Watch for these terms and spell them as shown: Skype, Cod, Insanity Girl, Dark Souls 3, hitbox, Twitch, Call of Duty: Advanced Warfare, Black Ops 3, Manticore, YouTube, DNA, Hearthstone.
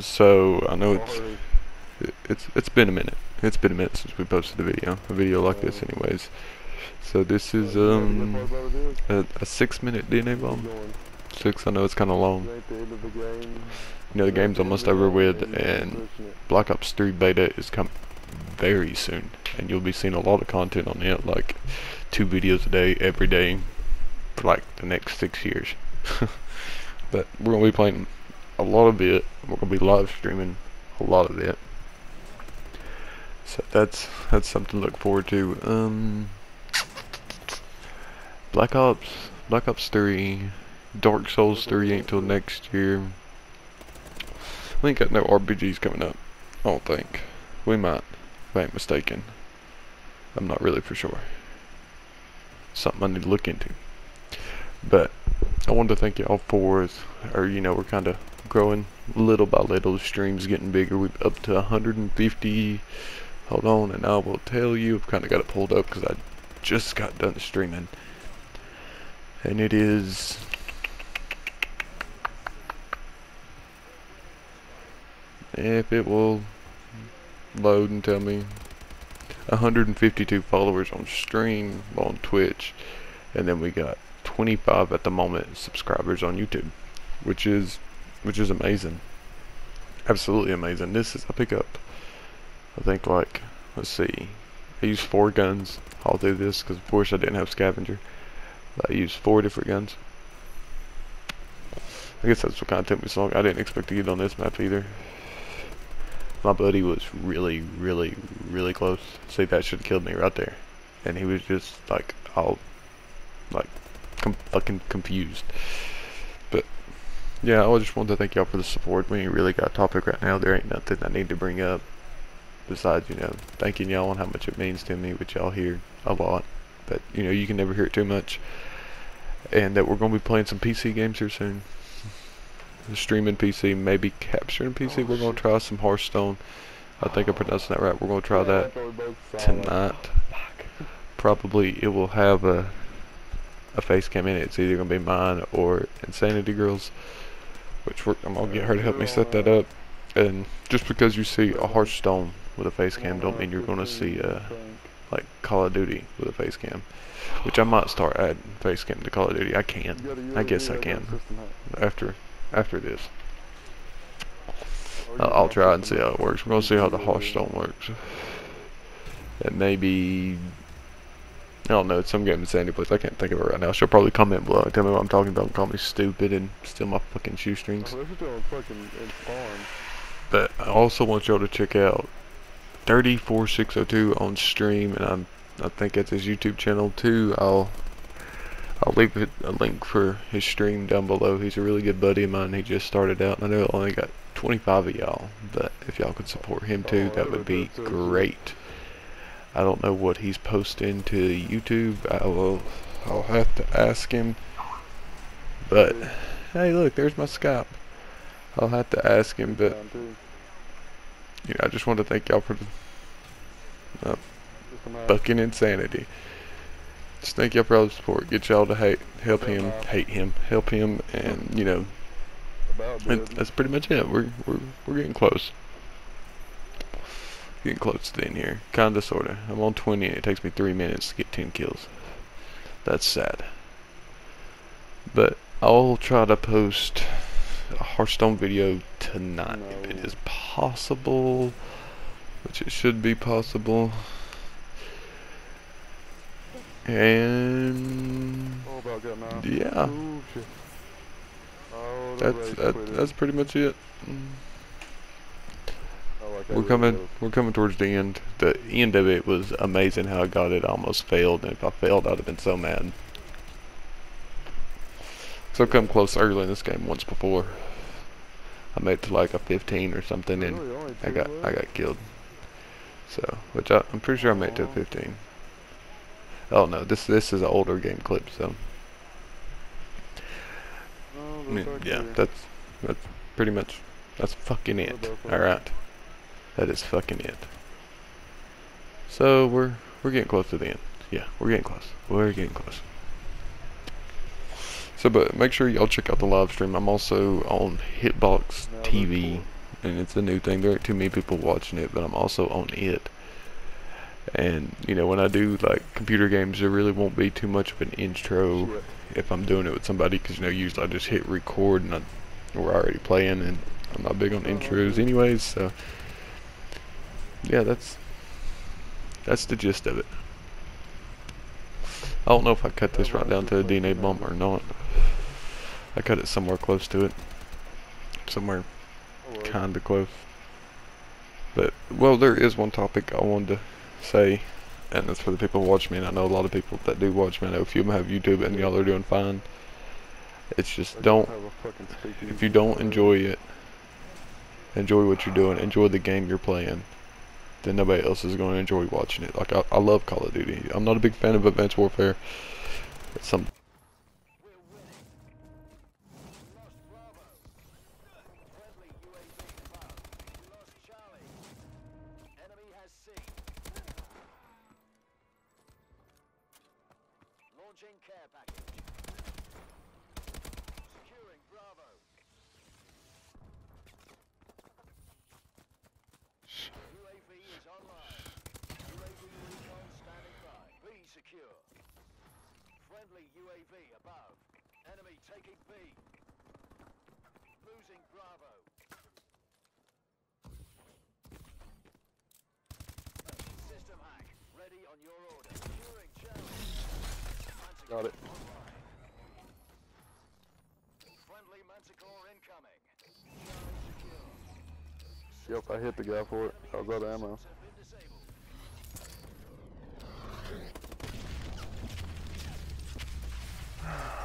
So I know it's been a minute. It's been a minute since we posted a video like this, anyways. So this is a 6-minute DNA bomb. 6. I know it's kind of long. You know the game's almost over with, and Black Ops 3 beta is coming very soon, and you'll be seeing a lot of content on it, like 2 videos a day, every day, for like the next 6 years. But we're gonna be playing a lot of it. We're gonna be live streaming a lot of it. So that's something to look forward to. Black Ops 3, Dark Souls 3 ain't till next year. We ain't got no RPGs coming up, I don't think. We might, if I ain't mistaken. I'm not really for sure. Something I need to look into. But I wanted to thank y'all for, we're kind of growing little by little. The stream's getting bigger. We're up to 150. Hold on, and I will tell you. I've kind of got it pulled up because I just got done streaming. And it is 152 followers on stream on Twitch, and then we got 25 at the moment subscribers on YouTube, which is amazing, absolutely amazing. This is, I pick up, I think, like, let's see, I use 4 guns all through this because of course I didn't have scavenger, but I used 4 different guns. I guess that's what kind of took me so long. I didn't expect to get on this map either. My buddy was really close. See, that should have killed me right there. And he was just like all like fucking confused. But yeah, I just wanted to thank y'all for the support. We ain't really got a topic right now. There ain't nothing I need to bring up besides, thanking y'all and how much it means to me, which y'all hear a lot. But you can never hear it too much. And that we're gonna be playing some PC games here soon. Streaming PC, maybe capturing PC. We're going to try some Hearthstone. I think I'm pronouncing that right. We're going to try that tonight. Probably it will have a face cam in it. It's either going to be mine or Insanity Girl's, which I'm going to get her to help me set that up. And just because you see a Hearthstone with a face cam don't mean you're going to see like Call of Duty with a face cam. Which I might start adding face cam to Call of Duty. I can. I guess I can. After this, I'll try and see how it works. We're gonna see how the Hearthstone works, and maybe I don't know. It's some game in Sandy Place. I can't think of it right now. She'll probably comment below, tell me what I'm talking about, and call me stupid and steal my fucking shoestrings. But I also want y'all to check out 34602 on stream, and I think it's his YouTube channel too. I'll leave a link for his stream down below. He's a really good buddy of mine. He just started out, and I know I only got 25 of y'all, but if y'all could support him too, that would be great. I don't know what he's posting to YouTube. I'll have to ask him. But hey, look, there's my Skype. I'll have to ask him, but I just want to thank y'all for fucking insanity. Just thank y'all for all the support. Get y'all to help him, and and that's pretty much it. We're getting close. Getting close to the end here, kinda sorta. I'm on 20, and it takes me 3 minutes to get 10 kills. That's sad. But I'll try to post a Hearthstone video tonight if it is possible, which it should be possible. And yeah, that's pretty much it. We're coming towards the end. The end of it was amazing how I got it. I almost failed, and if I failed, I'd have been so mad. So I've come close early in this game once before. I made it to like a 15 or something, and I got killed. So which I'm pretty sure I made it to a 15. Oh no, this is an older game clip, so yeah, that's pretty much, that's fucking it. Alright. That is fucking it. So we're getting close to the end. Yeah, we're getting close. So, but make sure y'all check out the live stream. I'm also on Hitbox TV, and it's a new thing. There aren't too many people watching it, but I'm also on it. And, you know, when I do, like, computer games, there really won't be too much of an intro if I'm doing it with somebody, because, you know, usually I just hit record, and we're already playing, and I'm not big on intros anyways, so, yeah, that's the gist of it. I don't know if I cut this right down to a DNA bump or not. I cut it somewhere close to it. Somewhere kinda close. But, well, there is one topic I wanted to say, and that's for the people who watch me, and I know a lot of people that do watch me. I know a few of them have YouTube, and y'all are doing fine. It's just if you don't enjoy it, enjoy what you're doing, enjoy the game you're playing, then nobody else is going to enjoy watching it. Like, I love Call of Duty. I'm not a big fan of Advanced Warfare. It's something. Got it. Friendly Manticore incoming. Yep, I hit the guy for it. I was out of ammo.